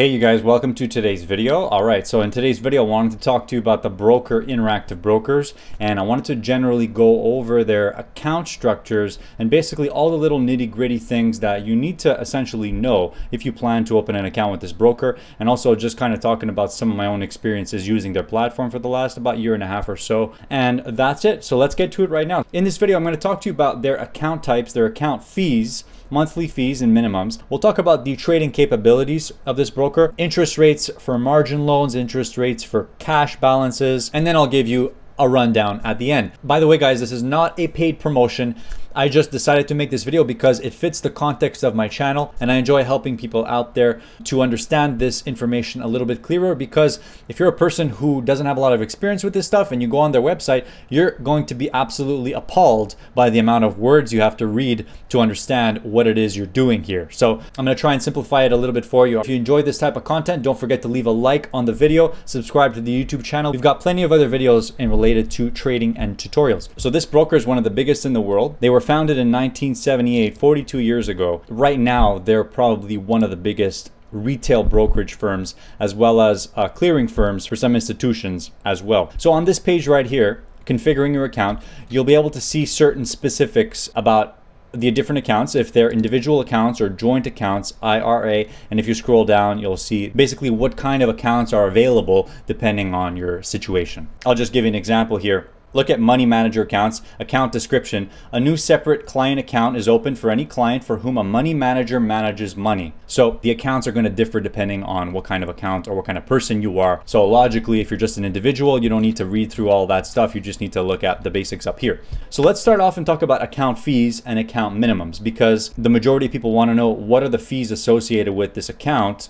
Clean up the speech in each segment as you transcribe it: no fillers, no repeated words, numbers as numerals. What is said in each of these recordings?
Hey you guys, welcome to today's video. All right, so in today's video I wanted to talk to you about the broker Interactive Brokers, and I wanted to generally go over their account structures and basically all the little nitty-gritty things that you need to essentially know if you plan to open an account with this broker, and also just kind of talking about some of my own experiences using their platform for the last about year and a half or so. And that's it, so let's get to it right now. In this video I'm going to talk to you about their account types, their account fees, monthly fees and minimums. We'll talk about the trading capabilities of this broker, interest rates for margin loans, interest rates for cash balances, and then I'll give you a rundown at the end. By the way, guys, this is not a paid promotion. I just decided to make this video because it fits the context of my channel, and I enjoy helping people out there to understand this information a little bit clearer, because if you're a person who doesn't have a lot of experience with this stuff and you go on their website, you're going to be absolutely appalled by the amount of words you have to read to understand what it is you're doing here. So I'm going to try and simplify it a little bit for you. If you enjoy this type of content, don't forget to leave a like on the video, subscribe to the YouTube channel. We've got plenty of other videos related to trading and tutorials. So this broker is one of the biggest in the world. They were founded in 1978, 42 years ago. Right now, they're probably one of the biggest retail brokerage firms, as well as clearing firms for some institutions as well. So on this page right here, configuring your account, you'll be able to see certain specifics about the different accounts, if they're individual accounts or joint accounts, IRA, and if you scroll down, you'll see basically what kind of accounts are available depending on your situation. I'll just give you an example here. Look at money manager accounts. Account description: a new separate client account is open for any client for whom a money manager manages money. So the accounts are going to differ depending on what kind of account or what kind of person you are. So logically, if you're just an individual, you don't need to read through all that stuff. You just need to look at the basics up here. So let's start off and talk about account fees and account minimums, because the majority of people want to know what are the fees associated with this account,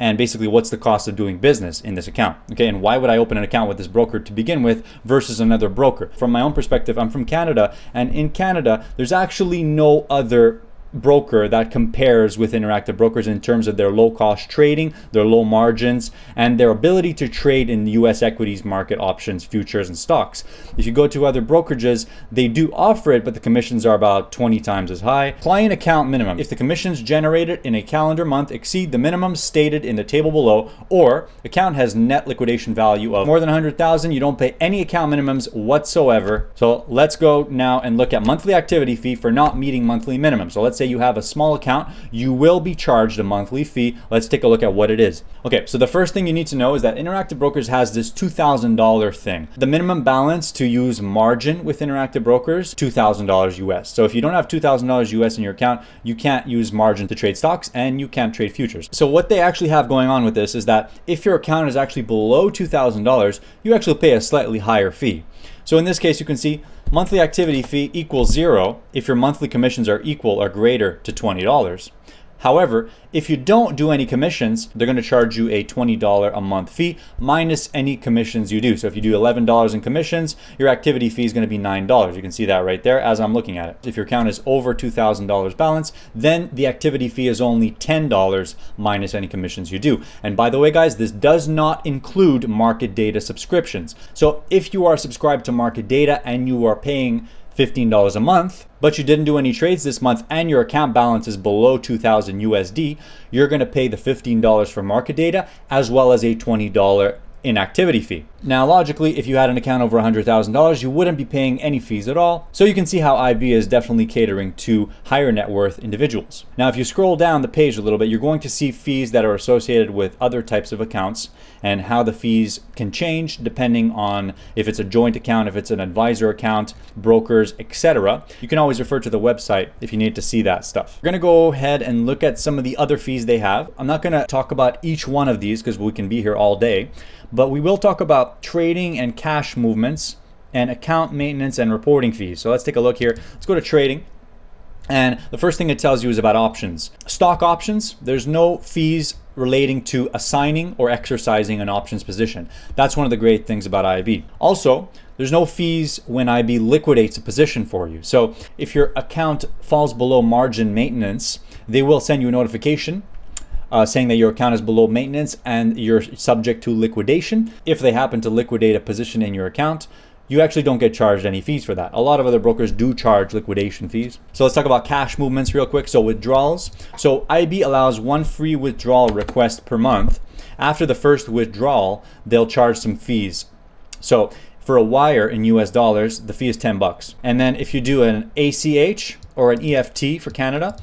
and basically what's the cost of doing business in this account, okay? And why would I open an account with this broker to begin with versus another broker? From my own perspective, I'm from Canada, and in Canada, there's actually no other broker that compares with Interactive Brokers in terms of their low cost trading, their low margins, and their ability to trade in the US equities market, options, futures, and stocks. If you go to other brokerages, they do offer it, but the commissions are about 20 times as high. Client account minimum: if the commissions generated in a calendar month exceed the minimum stated in the table below, or account has net liquidation value of more than 100,000, you don't pay any account minimums whatsoever. So let's go now and look at monthly activity fee for not meeting monthly minimum. So let's say you have a small account, you will be charged a monthly fee. Let's take a look at what it is. Okay, so the first thing you need to know is that Interactive Brokers has this $2,000 thing. The minimum balance to use margin with Interactive Brokers, $2,000 US. So if you don't have $2,000 US in your account, you can't use margin to trade stocks, and you can't trade futures. So what they actually have going on with this is that if your account is actually below $2,000, you actually pay a slightly higher fee. So in this case, you can see monthly activity fee equals zero if your monthly commissions are equal or greater to $20. However, if you don't do any commissions, they're going to charge you a $20 a month fee minus any commissions you do. So if you do $11 in commissions, your activity fee is going to be $9. You can see that right there as I'm looking at it. If your account is over $2,000 balance, then the activity fee is only $10 minus any commissions you do. And by the way, guys, this does not include market data subscriptions. So if you are subscribed to market data and you are paying $15 a month, but you didn't do any trades this month and your account balance is below 2,000 USD, you're going to pay the $15 for market data as well as a $20 inactivity fee. Now, logically, if you had an account over $100,000, you wouldn't be paying any fees at all. So you can see how IB is definitely catering to higher net worth individuals. Now, if you scroll down the page a little bit, you're going to see fees that are associated with other types of accounts and how the fees can change depending on if it's a joint account, if it's an advisor account, brokers, etc. You can always refer to the website if you need to see that stuff. We're going to go ahead and look at some of the other fees they have. I'm not going to talk about each one of these because we can be here all day, but we will talk about trading and cash movements and account maintenance and reporting fees. So let's take a look here. Let's go to trading. And the first thing it tells you is about options. Stock options, there's no fees relating to assigning or exercising an options position. That's one of the great things about IB. Also, there's no fees when IB liquidates a position for you. So if your account falls below margin maintenance, they will send you a notification saying that your account is below maintenance and you're subject to liquidation. If they happen to liquidate a position in your account, you actually don't get charged any fees for that. A lot of other brokers do charge liquidation fees. So let's talk about cash movements real quick. So withdrawals. So IB allows one free withdrawal request per month. After the first withdrawal, they'll charge some fees. So for a wire in US dollars, the fee is $10. And then if you do an ACH or an EFT for Canada,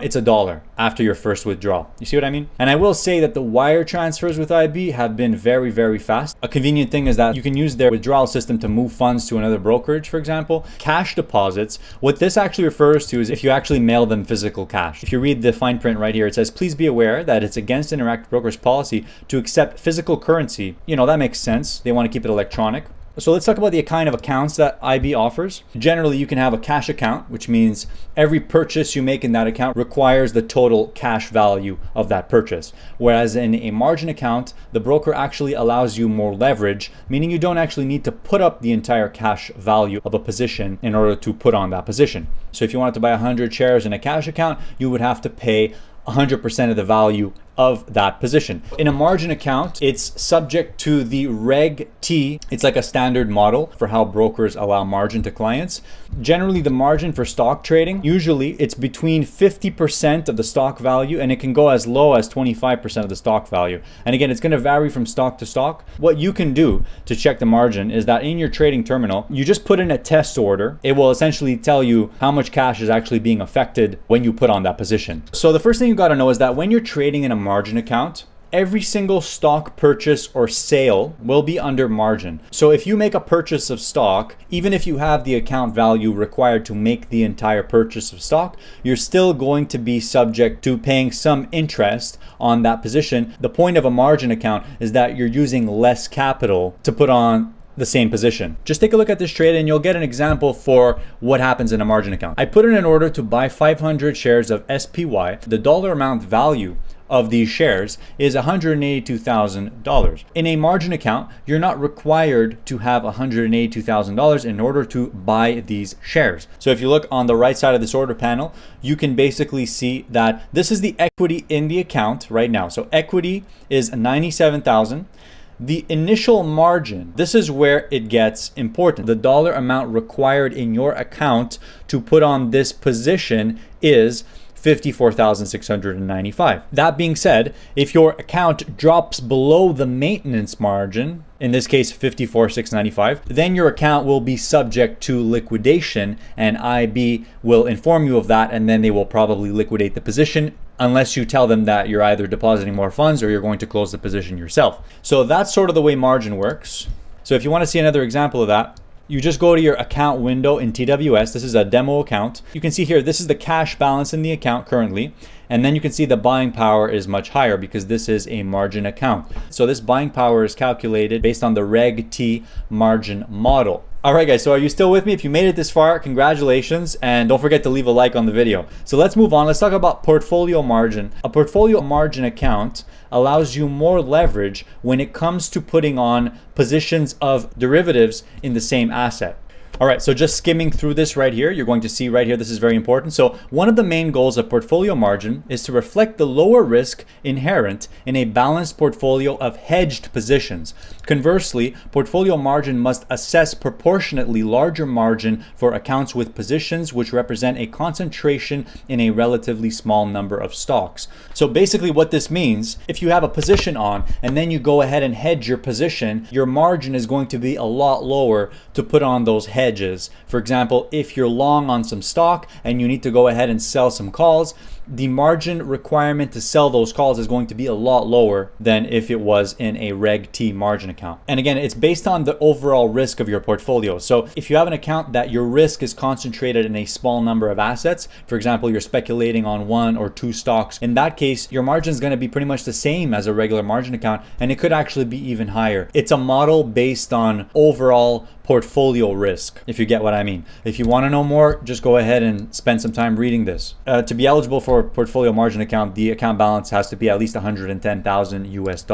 it's $1 after your first withdrawal. You see what I mean? And I will say that the wire transfers with IB have been very, very fast. A convenient thing is that you can use their withdrawal system to move funds to another brokerage, for example. Cash deposits, what this actually refers to is if you actually mail them physical cash. If you read the fine print right here, it says, please be aware that it's against Interactive Brokers policy to accept physical currency. You know, that makes sense. They want to keep it electronic. So let's talk about the kind of accounts that IB offers. Generally, you can have a cash account, which means every purchase you make in that account requires the total cash value of that purchase. Whereas in a margin account, the broker actually allows you more leverage, meaning you don't actually need to put up the entire cash value of a position in order to put on that position. So if you wanted to buy 100 shares in a cash account, you would have to pay 100% of the value of that position. In a margin account, it's subject to the Reg T. It's like a standard model for how brokers allow margin to clients. Generally, the margin for stock trading, usually it's between 50% of the stock value, and it can go as low as 25% of the stock value. And again, it's going to vary from stock to stock. What you can do to check the margin is that in your trading terminal, you just put in a test order. It will essentially tell you how much cash is actually being affected when you put on that position. So the first thing you got to know is that when you're trading in a margin account, every single stock purchase or sale will be under margin. So if you make a purchase of stock, even if you have the account value required to make the entire purchase of stock, you're still going to be subject to paying some interest on that position. The point of a margin account is that you're using less capital to put on the same position. Just take a look at this trade and you'll get an example for what happens in a margin account. I put in an order to buy 500 shares of SPY. The dollar amount value of these shares is $182,000. In a margin account, you're not required to have $182,000 in order to buy these shares. So if you look on the right side of this order panel, you can basically see that this is the equity in the account right now. So equity is $97,000. The initial margin, this is where it gets important. The dollar amount required in your account to put on this position is $54,695. That being said, if your account drops below the maintenance margin, in this case, $54,695, then your account will be subject to liquidation, and IB will inform you of that, and then they will probably liquidate the position unless you tell them that you're either depositing more funds or you're going to close the position yourself. So that's sort of the way margin works. So if you want to see another example of that, you just go to your account window in TWS. This is a demo account. You can see here, this is the cash balance in the account currently. And then you can see the buying power is much higher because this is a margin account. So this buying power is calculated based on the Reg T margin model. All right, guys, so are you still with me? If you made it this far, congratulations, and don't forget to leave a like on the video. So let's move on. Let's talk about portfolio margin. A portfolio margin account allows you more leverage when it comes to putting on positions of derivatives in the same asset. All right, so just skimming through this right here, you're going to see right here, this is very important. So one of the main goals of portfolio margin is to reflect the lower risk inherent in a balanced portfolio of hedged positions. Conversely, portfolio margin must assess proportionately larger margin for accounts with positions which represent a concentration in a relatively small number of stocks. So basically what this means, if you have a position on and then you go ahead and hedge your position, your margin is going to be a lot lower to put on those hedges. For example, if you're long on some stock and you need to go ahead and sell some calls, the margin requirement to sell those calls is going to be a lot lower than if it was in a Reg T margin account. And again, it's based on the overall risk of your portfolio. So if you have an account that your risk is concentrated in a small number of assets, for example, you're speculating on 1 or 2 stocks, in that case, your margin is going to be pretty much the same as a regular margin account, and it could actually be even higher. It's a model based on overall portfolio risk, if you get what I mean. If you want to know more, just go ahead and spend some time reading this. To be eligible for a portfolio margin account, the account balance has to be at least $110,000 US.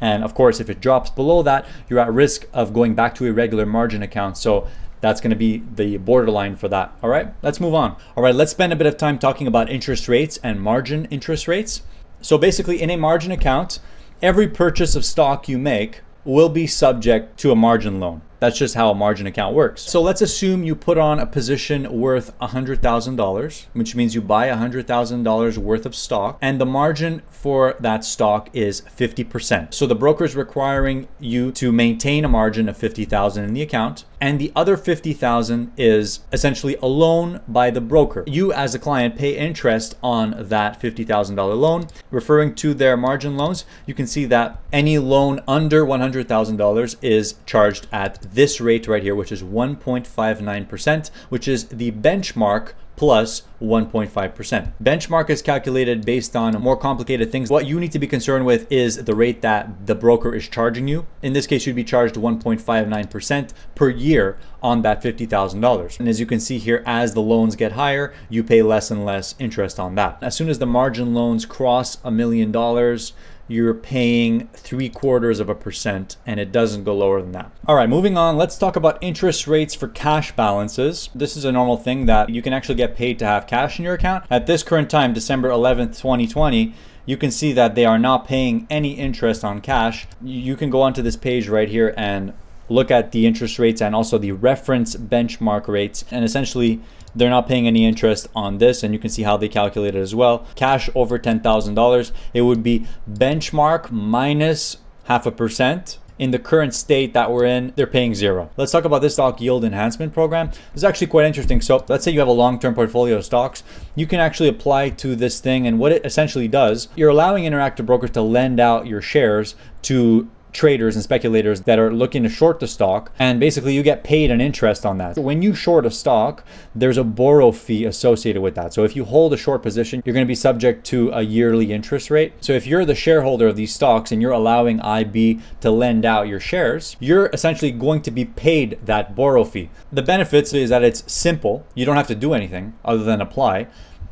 And of course, if it drops below that, you're at risk of going back to a regular margin account. So that's going to be the borderline for that. All right, let's move on. All right, let's spend a bit of time talking about interest rates and margin interest rates. So basically, in a margin account, every purchase of stock you make will be subject to a margin loan. That's just how a margin account works. So let's assume you put on a position worth $100,000, which means you buy $100,000 worth of stock, and the margin for that stock is 50%. So the broker is requiring you to maintain a margin of $50,000 in the account, and the other $50,000 is essentially a loan by the broker. You as a client pay interest on that $50,000 loan. Referring to their margin loans, you can see that any loan under $100,000 is charged at this rate right here, which is 1.59%, which is the benchmark plus 1.5%. Benchmark is calculated based on more complicated things. What you need to be concerned with is the rate that the broker is charging you. In this case, you'd be charged 1.59% per year on that $50,000. And as you can see here, as the loans get higher, you pay less and less interest on that. As soon as the margin loans cross $1 million, you're paying 0.75%, and it doesn't go lower than that. All right, moving on, let's talk about interest rates for cash balances. This is a normal thing that you can actually get paid to have cash in your account. At this current time, December 11th, 2020, you can see that they are not paying any interest on cash. You can go onto this page right here and look at the interest rates and also the reference benchmark rates, and essentially they're not paying any interest on this, and you can see how they calculate it as well. Cash over $10,000, it would be benchmark minus 0.5%. In the current state that we're in, they're paying zero. Let's talk about this stock yield enhancement program. This is actually quite interesting. So let's say you have a long-term portfolio of stocks. You can actually apply to this thing, and what it essentially does, you're allowing Interactive Brokers to lend out your shares to traders and speculators that are looking to short the stock, and basically you get paid an interest on that. When you short a stock, there's a borrow fee associated with that. So if you hold a short position, you're going to be subject to a yearly interest rate. So if you're the shareholder of these stocks and you're allowing IB to lend out your shares, you're essentially going to be paid that borrow fee. The benefits is that it's simple. You don't have to do anything other than apply,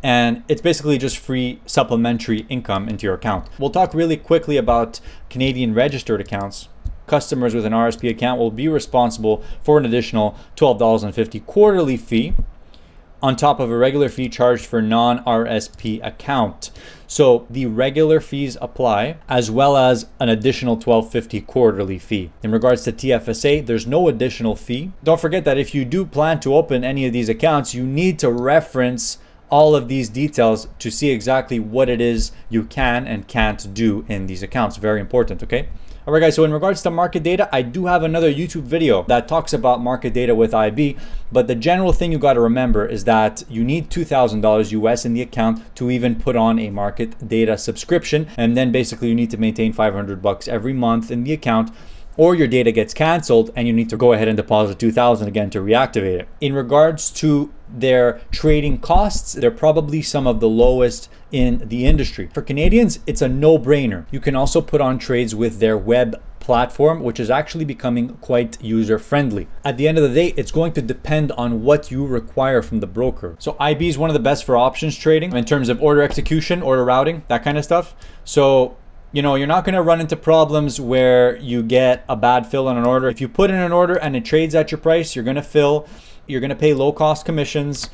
and it's basically just free supplementary income into your account. We'll talk really quickly about Canadian registered accounts. Customers with an RSP account will be responsible for an additional $12.50 quarterly fee on top of a regular fee charged for non-RSP account. So the regular fees apply, as well as an additional $12.50 quarterly fee. In regards to TFSA, there's no additional fee. Don't forget that if you do plan to open any of these accounts, you need to reference all of these details to see exactly what it is you can and can't do in these accounts. Very important, okay? All right, guys, so in regards to market data, I do have another YouTube video that talks about market data with IB, but the general thing you got to remember is that you need $2,000 US in the account to even put on a market data subscription, and then basically you need to maintain $500 every month in the account, or your data gets canceled and you need to go ahead and deposit $2,000 again to reactivate it. In regards to their trading costs, they're probably some of the lowest in the industry. For Canadians, it's a no-brainer. You can also put on trades with their web platform, which is actually becoming quite user-friendly. At the end of the day, it's going to depend on what you require from the broker. So IB is one of the best for options trading in terms of order execution, order routing, that kind of stuff. So you know, you're not going to run into problems where you get a bad fill on an order. If you put in an order and it trades at your price, you're going to fill, you're going to pay low cost commissions.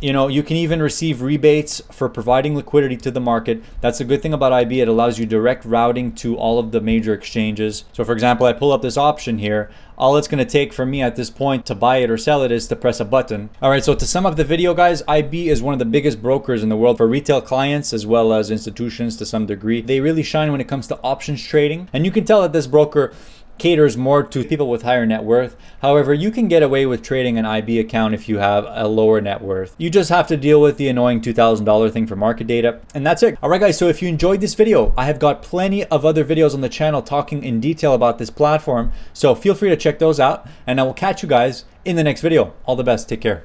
You know, you can even receive rebates for providing liquidity to the market. That's a good thing about IB. It allows you direct routing to all of the major exchanges. So for example, I pull up this option here. All it's going to take for me at this point to buy it or sell it is to press a button. All right, so to sum up the video, guys, IB is one of the biggest brokers in the world for retail clients as well as institutions to some degree. They really shine when it comes to options trading. And you can tell that this broker caters more to people with higher net worth. However, you can get away with trading an IB account if you have a lower net worth. You just have to deal with the annoying $2,000 thing for market data, and that's it. All right, guys, so if you enjoyed this video, I have got plenty of other videos on the channel talking in detail about this platform, so feel free to check those out, and I will catch you guys in the next video. All the best, take care.